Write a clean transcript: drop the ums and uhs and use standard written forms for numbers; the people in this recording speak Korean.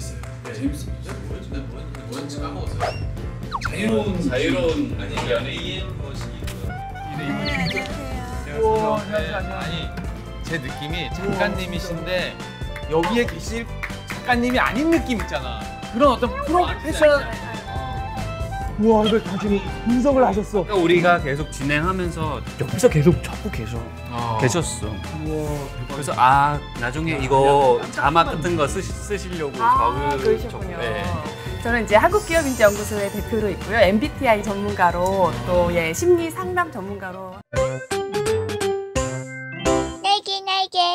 재밌어요. 네. 재밌습니다. 뭐였지? 까먹었어요. 자유로운 아니 연예인 것이고요. 안녕하세요. 아니 제 느낌이 작가님이신데 여기에 계실 작가님이 아닌 느낌 있잖아. 그런 어떤 프로페셔널. 우와, 이걸 다 지금 분석을 하셨어. 우리가 계속 진행하면서 옆에서 계속 자꾸 계셨어. 우와, 그래서 나중에 이거 자막 같은 거 쓰시려고 그러셨군요. 저는 이제 한국기업인지연구소의 대표로 있고요. MBTI 전문가로 또 심리 상담 전문가로. 날개 날개.